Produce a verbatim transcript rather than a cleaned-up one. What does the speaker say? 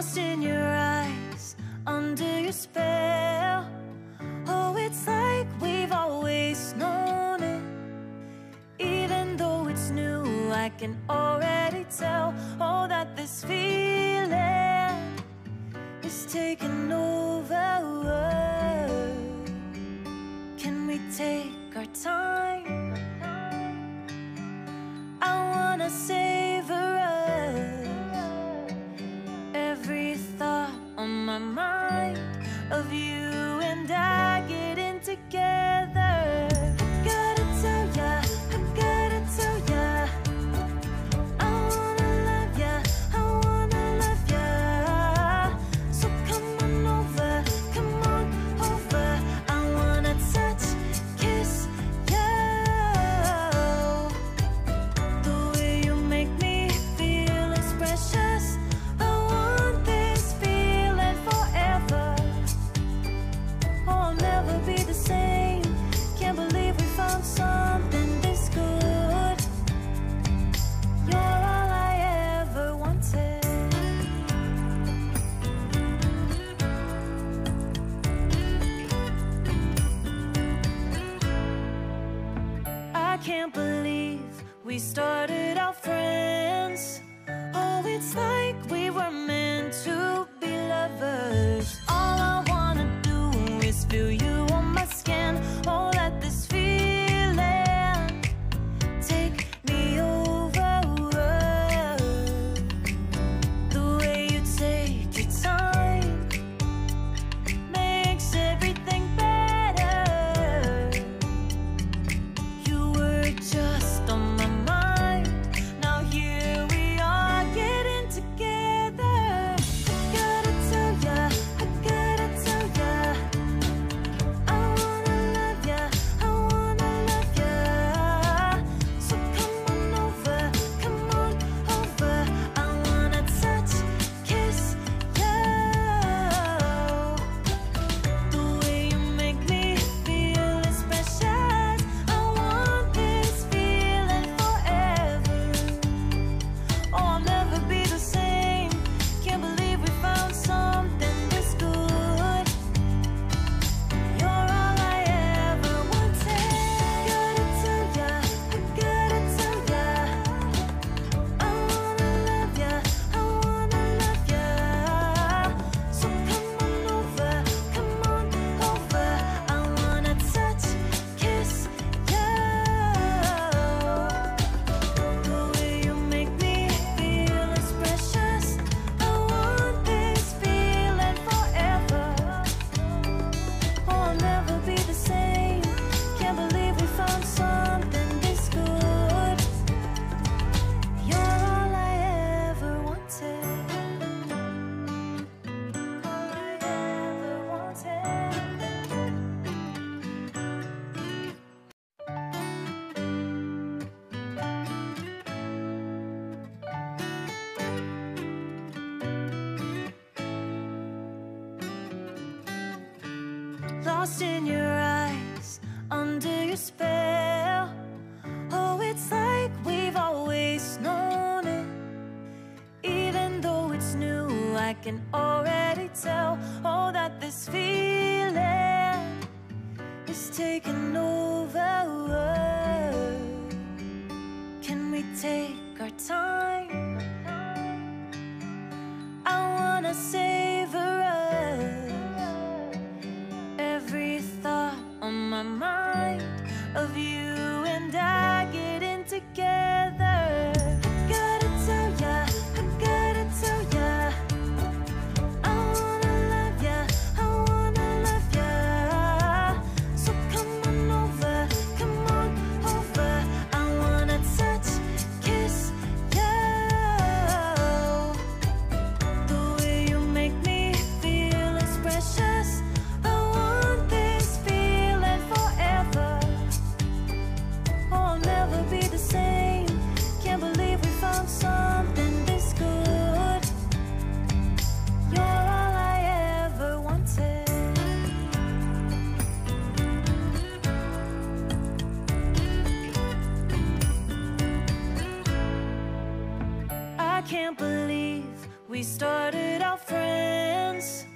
lost in your eyes, under your spell. Oh, it's like we've always known it, even though it's new. I can already tell, oh, that this feeling is taking over. Can we take our time? I wanna savor us, every thought on my mind of you and I getting together. Gotta tell ya, I gotta tell ya, I wanna love ya, I wanna love ya. So come on over, come on over. I wanna touch, kiss ya. The way you make me feel is precious. I want this feeling forever. Oh, I'll never be the same. Can't believe we found something this good. You're all I ever wanted. I can't believe we started out friends. Oh, it's like we were meant to be lovers. All I wanna do is feel you on my skin. Oh, let this feeling take me over. The way you take your time makes everything better. You were just on my mind. Now here we are getting together. I gotta tell ya, I gotta tell ya, I wanna love ya, I wanna love ya. So come on over, come on over. I wanna touch, kiss ya. The way you make me feel is precious. I want this feeling forever. Oh, I'll never be the same. Can't believe we found something this good. You're all I ever wanted. Gotta tell ya, I gotta tell ya, I wanna love ya, I wanna love ya. So come on over, come on over. I wanna touch, kiss ya. The way you make me feel is precious. I want this feeling forever. Oh, I'll never be the same. Can't believe we found something this good. You're all I ever wanted. All I ever wanted. Lost in your eyes, under your spell. Oh, it's like we've always known it, even though it's new. I can already tell, oh, that this feeling is taking over. Can we take our time? I wanna savor us, every thought on my mind of you and I getting together. Gotta tell ya, I gotta tell ya, I wanna love ya, I wanna love ya. So come on over, come on over. I wanna touch, kiss ya. The way you make me feel is precious. I want this feeling forever. Oh, I'll never be the same. Can't believe we found something this good. You're all I ever wanted. I can't believe We started out friends,